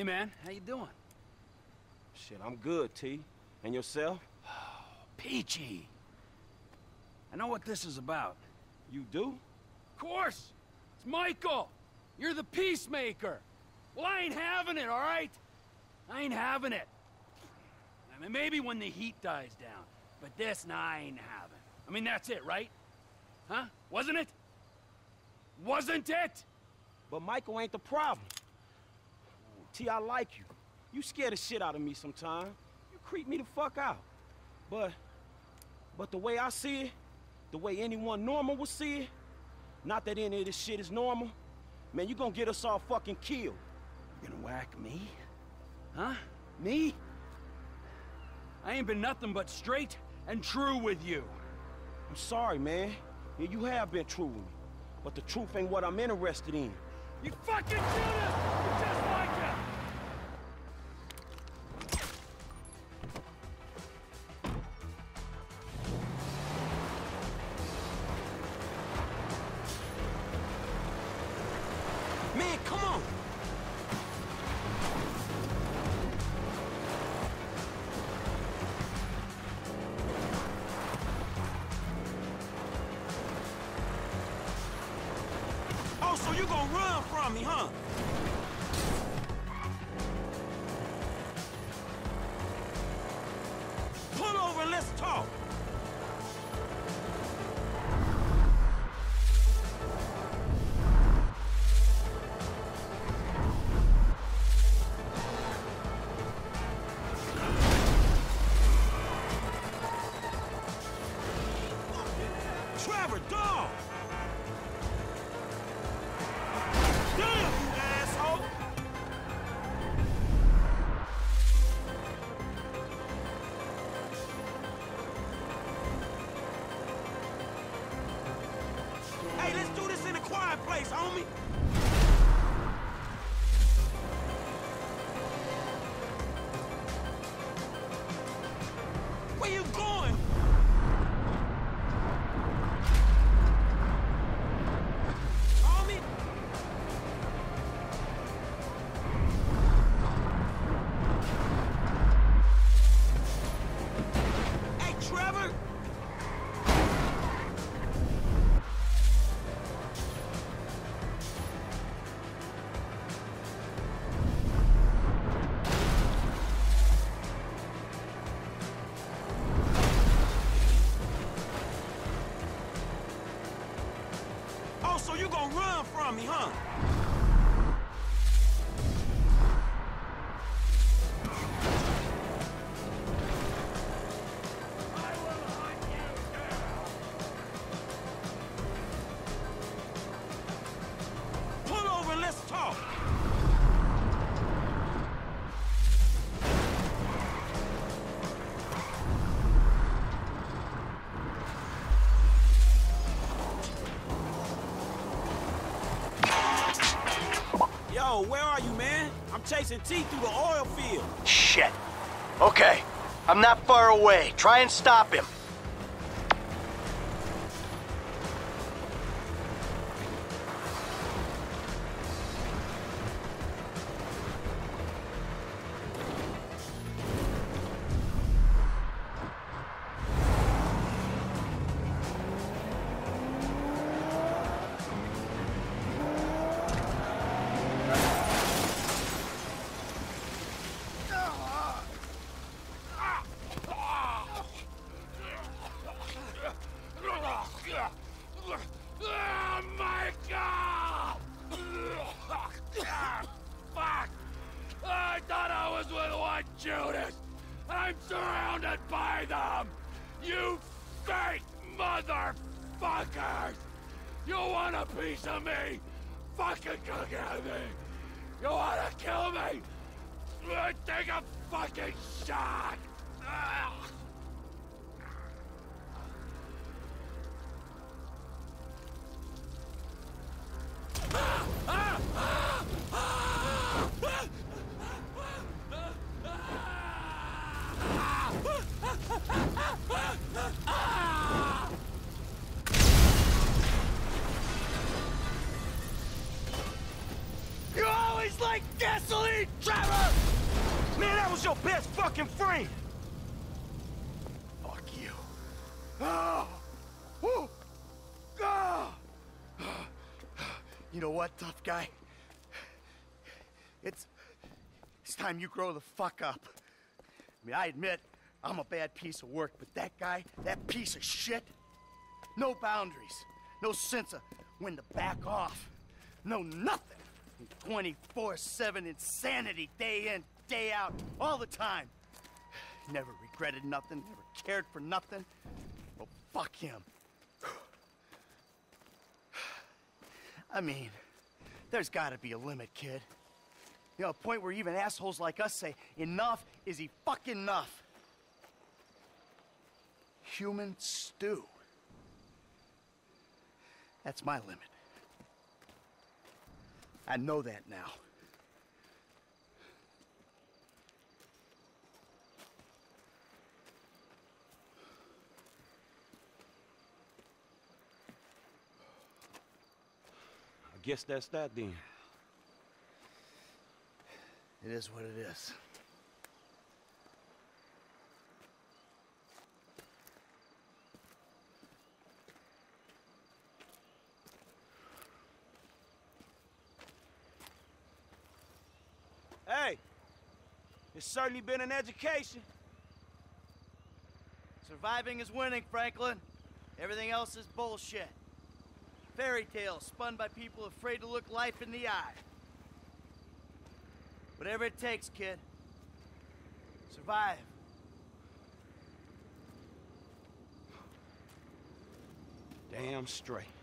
Hey, man. How you doing? Shit, I'm good, T. And yourself? Oh, peachy. I know what this is about. You do? Of course. It's Michael. You're the peacemaker. Well, I ain't having it, all right? I ain't having it. I mean, maybe when the heat dies down. But this, nah, I ain't having. I mean, that's it, right? Huh? Wasn't it? Wasn't it? But Michael ain't the problem. T, I like you. You scare the shit out of me sometimes. You creep me the fuck out. But the way I see it, the way anyone normal would see it, not that any of this shit is normal, man, you gonna get us all fucking killed. You gonna whack me? Huh? Me? I ain't been nothing but straight and true with you. I'm sorry, man. Yeah, you have been true with me. But the truth ain't what I'm interested in. You fucking killed us! You just like it! So you gonna run from me, huh? Pull over and let's talk. Trevor, dog! Homie. Where you going? Homie. Hey, Trevor. So you gonna run from me, huh? I will hunt you down. Pull over and let's talk. Yo, where are you, man? I'm chasing T through the oil field. Shit. Okay. I'm not far away. Try and stop him. Judas! I'm surrounded by them! You fake motherfuckers! You want a piece of me? Fucking come get me! You want to kill me? Take a fucking shot! Like gasoline, Trevor! your best fucking friend. Fuck you. Oh. Woo. Oh. You know what, tough guy? It's time you grow the fuck up. I mean, I admit I'm a bad piece of work, but that guy, that piece of shit, no boundaries, no sense of when to back off, no nothing. 24/7 insanity, day in, day out, all the time. Never regretted nothing, never cared for nothing. Well, fuck him. I mean, there's gotta be a limit, kid. You know, a point where even assholes like us say, enough is fucking enough. Human stew. That's my limit. I know that now. I guess that's that then. It is what it is. It's certainly been an education. Surviving is winning, Franklin. Everything else is bullshit. Fairy tales spun by people afraid to look life in the eye. Whatever it takes, kid. Survive. Damn straight.